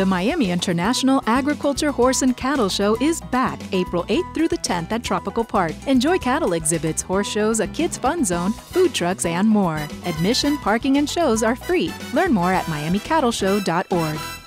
The Miami International Agriculture Horse and Cattle Show is back April 8th through the 10th at Tropical Park. Enjoy cattle exhibits, horse shows, a kids' fun zone, food trucks, and more. Admission, parking, and shows are free. Learn more at MiamiCattleShow.org.